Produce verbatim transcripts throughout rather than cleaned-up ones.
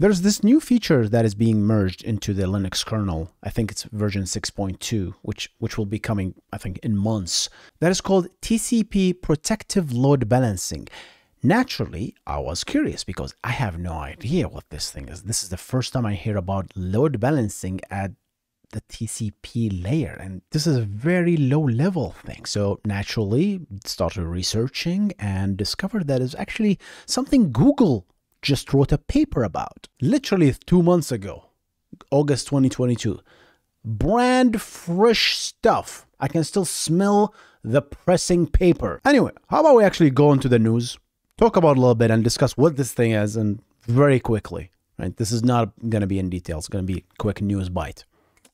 There's this new feature that is being merged into the Linux kernel. I think it's version six point two, which, which will be coming, I think, in months. That is called T C P protective load balancing. Naturally, I was curious because I have no idea what this thing is. This is the first time I hear about load balancing at the T C P layer, and this is a very low level thing. So naturally, started researching and discovered that it's actually something Google just wrote a paper about. Literally two months ago, August twenty twenty-two. Brand fresh stuff. I can still smell the pressing paper. Anyway, how about we actually go into the news? Talk about a little bit and discuss what this thing is, and very quickly, right? This is not going to be in detail. It's going to be a quick news bite.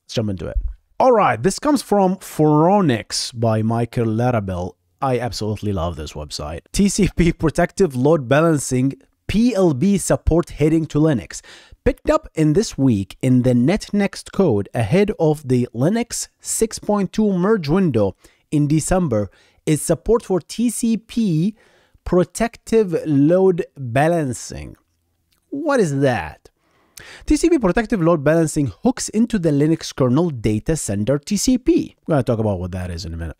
Let's jump into it. All right, this comes from Phoronix by Michael Larabel. I absolutely love this website. T C P protective load balancing P L B support heading to Linux. Picked up in this week in the NetNext code ahead of the Linux six point two merge window in December is support for T C P protective load balancing. What is that? T C P protective load balancing hooks into the Linux kernel data sender T C P. We're going to talk about what that is in a minute.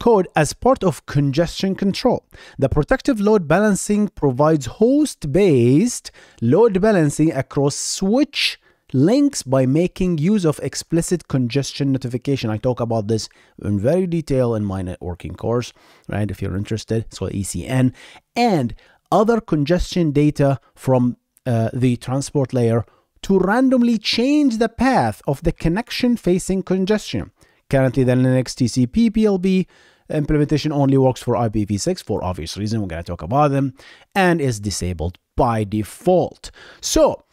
Code as part of congestion control. The protective load balancing provides host-based load balancing across switch links by making use of explicit congestion notification. I talk about this in very detail in my networking course, right? If you're interested, it's called E C N, and other congestion data from uh, the transport layer to randomly change the path of the connection facing congestion. Currently, the Linux T C P P L B implementation only works for I P v six for obvious reason. We're going to talk about them, and is disabled by default. So,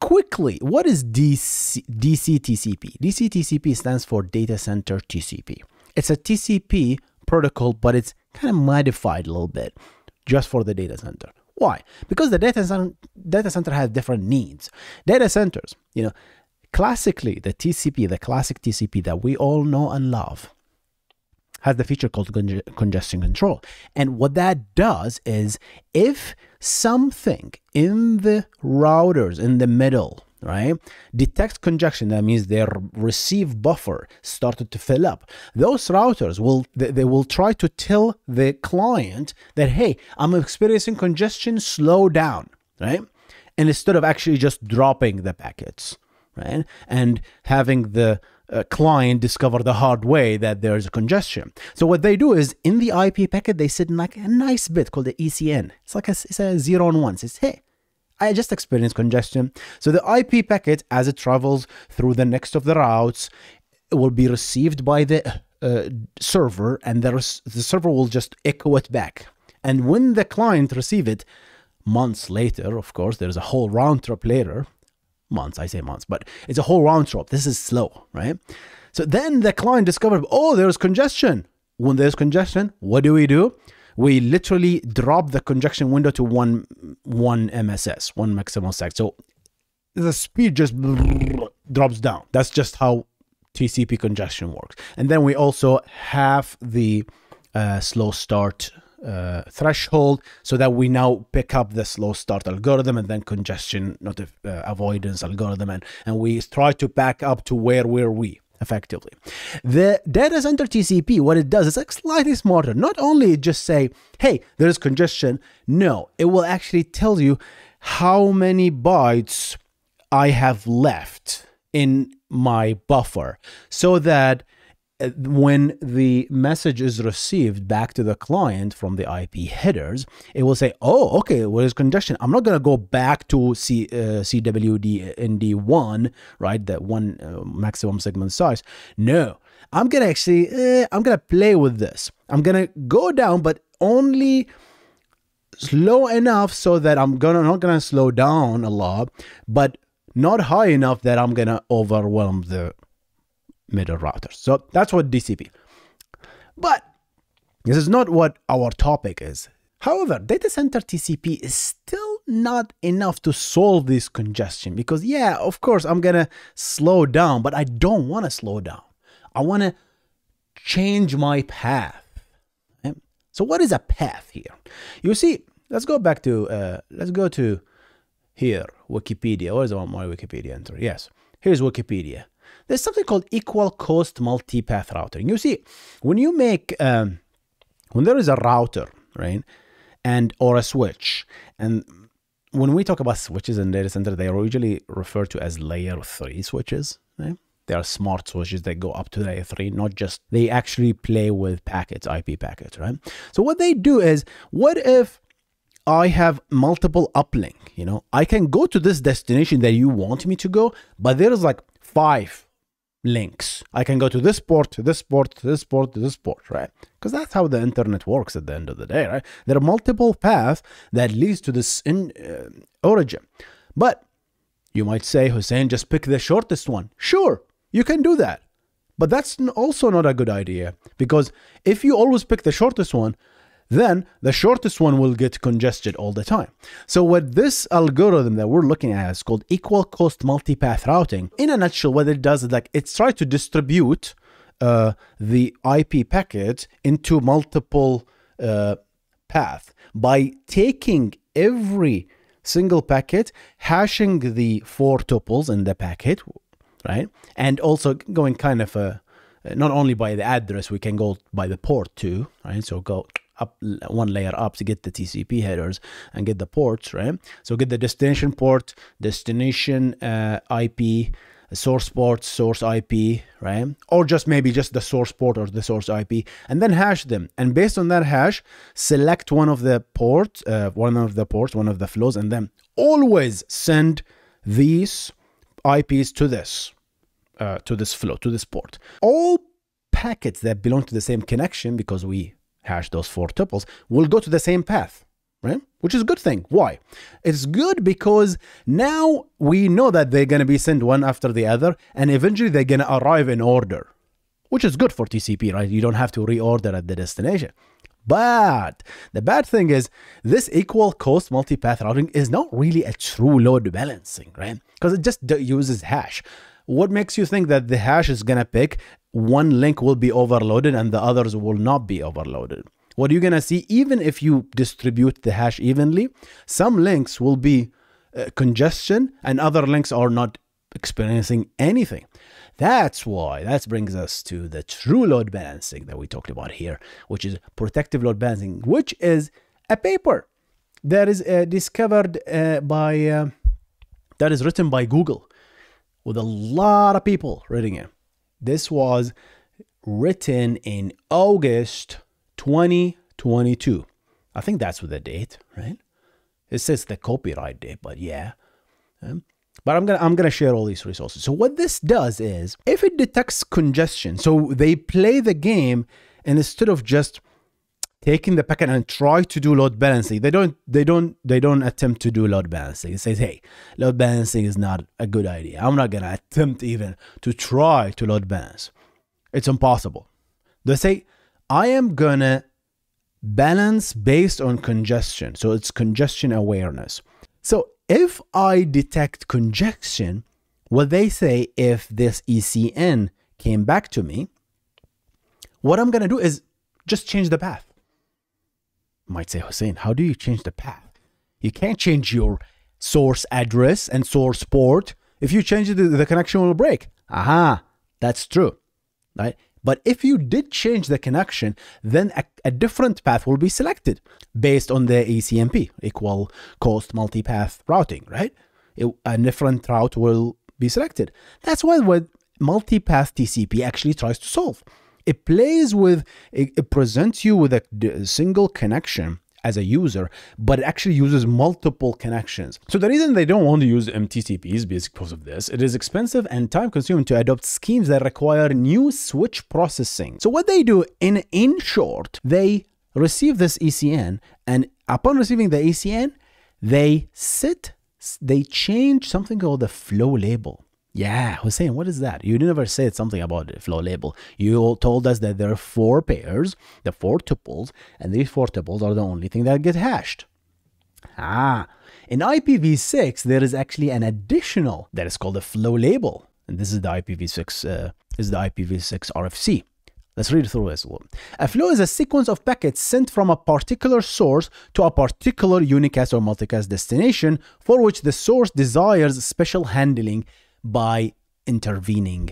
quickly, what is D C, D C T C P? D C T C P stands for Data Center T C P. It's a T C P protocol, but it's kind of modified a little bit just for the data center. Why? Because the data center, data center has different needs. Data centers, you know, classically, the T C P, the classic T C P that we all know and love, has the feature called conge congestion control. And what that does is if something in the routers in the middle, right, detects congestion, that means their receive buffer started to fill up, those routers will, they, they will try to tell the client that, hey, I'm experiencing congestion, slow down, right? And instead of actually just dropping the packets, right? And having the uh, client discover the hard way that there is a congestion. So what they do is in the I P packet, they sit in like a nice bit called the E C N. It's like a, it's a zero and one. It says, hey, I just experienced congestion. So the I P packet, as it travels through the next of the routes, it will be received by the uh, server, and the, the server will just echo it back. And when the client receives it, months later, of course, there's a whole round trip later, months, I say months, but it's a whole round trip. This is slow, right? So then the client discovered, oh, there's congestion. When there's congestion, what do we do? We literally drop the congestion window to one, one M S S, one maximal sec. So the speed just drops down. That's just how T C P congestion works. And then we also have the uh, slow start Uh, threshold, so that we now pick up the slow start algorithm and then congestion not uh, avoidance algorithm, and, and we try to back up to where were we effectively. The data center T C P, what it does is like slightly smarter. Not only just say, hey, there is congestion, no, it will actually tell you how many bytes I have left in my buffer, so that when the message is received back to the client from the I P headers, it will say, oh, okay, well, there's congestion. I'm not going to go back to C, uh, C W D N D one, right? That one uh, maximum segment size. No, I'm going to actually, eh, I'm going to play with this. I'm going to go down, but only slow enough so that I'm gonna not going to slow down a lot, but not high enough that I'm going to overwhelm the middle routers. So that's what D C P. But this is not what our topic is. However, data center T C P is still not enough to solve this congestion, because yeah, of course, I'm going to slow down, but I don't want to slow down. I want to change my path. Okay? So what is a path here? You see, let's go back to, uh, let's go to Here, Wikipedia. Where's my Wikipedia entry? Yes, here's Wikipedia. There's something called equal cost multipath routing. You see, when you make, um, when there is a router, right, and or a switch, and when we talk about switches in data center, they are usually referred to as layer three switches, right? They are smart switches that go up to layer three, not just, they actually play with packets, I P packets, right? So what they do is, what if I have multiple uplink, you know, I can go to this destination that you want me to go, but there is like five links. I can go to this port, to this port, to this port, to this port, right? Because that's how the internet works at the end of the day, right? There are multiple paths that leads to this in, uh, origin. But you might say, Hussein, just pick the shortest one. Sure, you can do that. But that's also not a good idea, because if you always pick the shortest one, then the shortest one will get congested all the time. So what this algorithm that we're looking at is called equal cost multipath routing. In a nutshell, what it does is like it's trying to distribute uh, the I P packet into multiple uh, paths by taking every single packet, hashing the four tuples in the packet, right? And also going kind of a, not only by the address, we can go by the port too, right? So go up one layer up to get the T C P headers and get the ports, right? So get the destination port, destination uh, I P, source port, source I P, right? Or just maybe just the source port or the source I P, and then hash them. And based on that hash, select one of the ports, uh, one of the ports, one of the flows, and then always send these I Ps to this, uh, to this flow, to this port. All packets that belong to the same connection, because we hash those four tuples, will go to the same path, right? Which is a good thing. Why? It's good because now we know that they're going to be sent one after the other, and eventually they're going to arrive in order, which is good for T C P, right? You don't have to reorder at the destination. But the bad thing is this equal cost multipath routing is not really a true load balancing, right? Because it just uses hash. What makes you think that the hash is going to pick one link will be overloaded and the others will not be overloaded? What you're going to see, even if you distribute the hash evenly, some links will be uh, congestion and other links are not experiencing anything. That's why that brings us to the true load balancing that we talked about here, which is protective load balancing, which is a paper that is uh, discovered uh, by, uh, that is written by Google with a lot of people reading it. This was written in August twenty twenty-two. I think that's with the date, right? It says the copyright date, but yeah. Um, but I'm gonna I'm gonna share all these resources. So what this does is, if it detects congestion, so they play the game, and instead of just taking the packet and try to do load balancing, they don't they don't they don't attempt to do load balancing. It says, hey, load balancing is not a good idea. I'm not gonna attempt even to try to load balance. It's impossible. They say, I am gonna balance based on congestion. So it's congestion awareness. So if I detect congestion, what they say, if this E C N came back to me, what I'm gonna do is just change the path. Might say, Hussein, how do you change the path? You can't change your source address and source port. If you change it, the connection will break. Aha, that's true, right? But if you did change the connection, then a, a different path will be selected based on the E C M P, equal cost multipath routing, right? It, a different route will be selected. That's why what multipath T C P actually tries to solve. It plays with, it presents you with a single connection as a user, but it actually uses multiple connections. So the reason they don't want to use M T T P is because of this. It is expensive and time-consuming to adopt schemes that require new switch processing. So what they do, in, in short, they receive this E C N, and upon receiving the E C N, they sit, they change something called the flow label. Yeah, Hussein, what is that? You never said something about the flow label. You told us that there are four pairs, the four tuples, and these four tuples are the only thing that get hashed. Ah, in I P v six, there is actually an additional that is called a flow label. And this is the I P v six, uh, this is the I P v six R F C. Let's read through this one. A flow is a sequence of packets sent from a particular source to a particular unicast or multicast destination for which the source desires special handling by intervening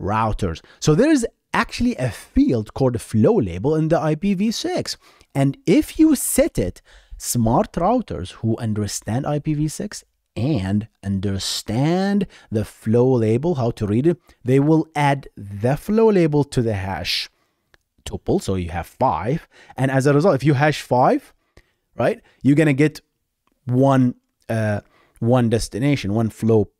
routers. So there is actually a field called flow label in the I P v six. And if you set it, smart routers who understand I P v six and understand the flow label, how to read it, they will add the flow label to the hash tuple. So you have five. And as a result, if you hash five, right, you're going to get one, uh, one destination, one flow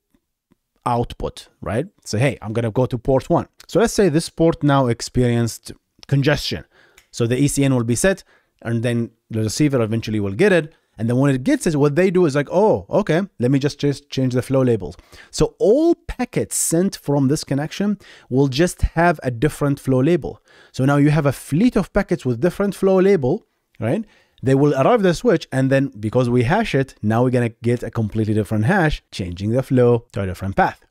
output, right? So, hey, I'm going to go to port one. So let's say this port now experienced congestion. So the E C N will be set, and then the receiver eventually will get it. And then when it gets it, what they do is like, oh, okay, let me just ch change the flow labels. So all packets sent from this connection will just have a different flow label. So now you have a fleet of packets with different flow label, right? They will arrive at the switch, and then because we hash it, now we're going to get a completely different hash, changing the flow to a different path.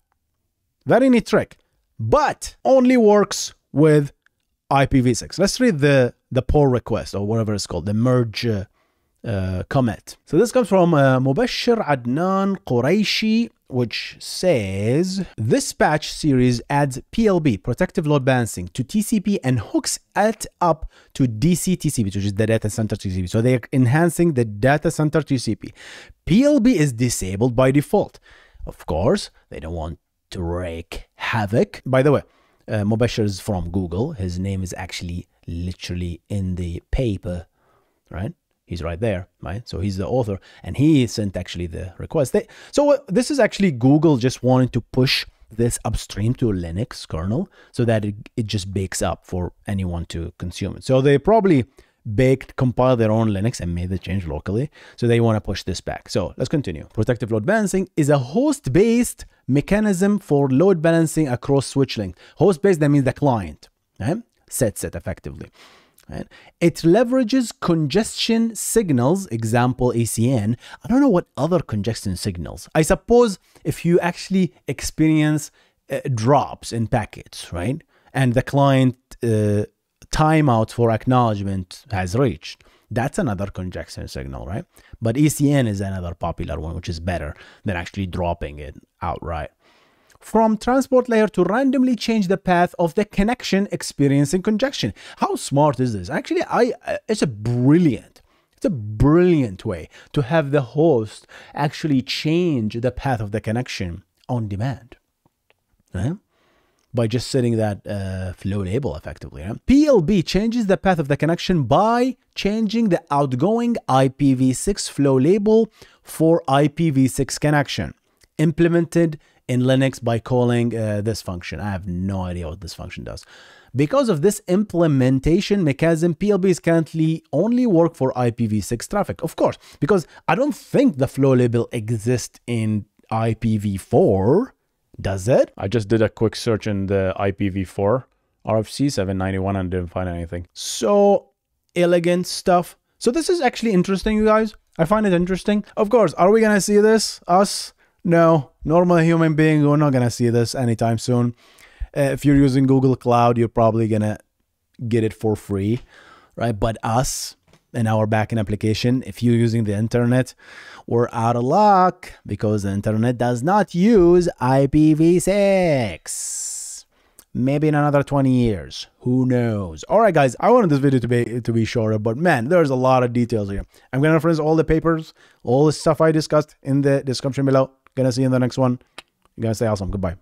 Very neat trick, but only works with I P v six. Let's read the, the pull request, or whatever it's called, the merge uh, Uh, comment. So this comes from uh, Mubashir Adnan Qureshi, which says, this patch series adds P L B, protective load balancing, to T C P and hooks it up to D C T C P, which is the data center T C P. So they're enhancing the data center T C P. P L B is disabled by default. Of course, they don't want to wreak havoc. By the way, uh, Mubashir is from Google. His name is actually literally in the paper, right? He's right there, right? So he's the author, and he sent actually the request. They, so uh, this is actually Google just wanting to push this upstream to Linux kernel so that it, it just bakes up for anyone to consume it. So they probably baked, compiled their own Linux and made the change locally. So they want to push this back. So let's continue. Protective load balancing is a host-based mechanism for load balancing across switch length. Host-based, that means the client, right? Sets it effectively. Right. It leverages congestion signals, example E C N. I don't know what other congestion signals. I suppose if you actually experience uh, drops in packets, right? And the client uh, timeout for acknowledgement has reached. That's another congestion signal, right? But E C N is another popular one, which is better than actually dropping it outright. From transport layer to randomly change the path of the connection experiencing congestion. How smart is this? Actually, I it's a brilliant, it's a brilliant way to have the host actually change the path of the connection on demand, right? By just setting that uh, flow label effectively. Right? P L B changes the path of the connection by changing the outgoing I P v six flow label for I P v six connection, implemented in Linux by calling uh, this function. I have no idea what this function does. Because of this implementation mechanism, P L Bs currently only work for I P v six traffic. Of course, because I don't think the flow label exists in I P v four, does it? I just did a quick search in the I P v four R F C seven ninety-one and didn't find anything. So elegant stuff. So this is actually interesting, you guys. I find it interesting. Of course, are we gonna see this, us? No, normal human being, we're not going to see this anytime soon. Uh, if you're using Google Cloud, you're probably going to get it for free, right? But us and our backend application, if you're using the internet, we're out of luck because the internet does not use I P v six. Maybe in another twenty years, who knows? All right, guys, I wanted this video to be to be shorter, but man, there's a lot of details here. I'm going to reference all the papers, all the stuff I discussed in the description below. Gonna see you in the next one. You guys stay awesome. Goodbye.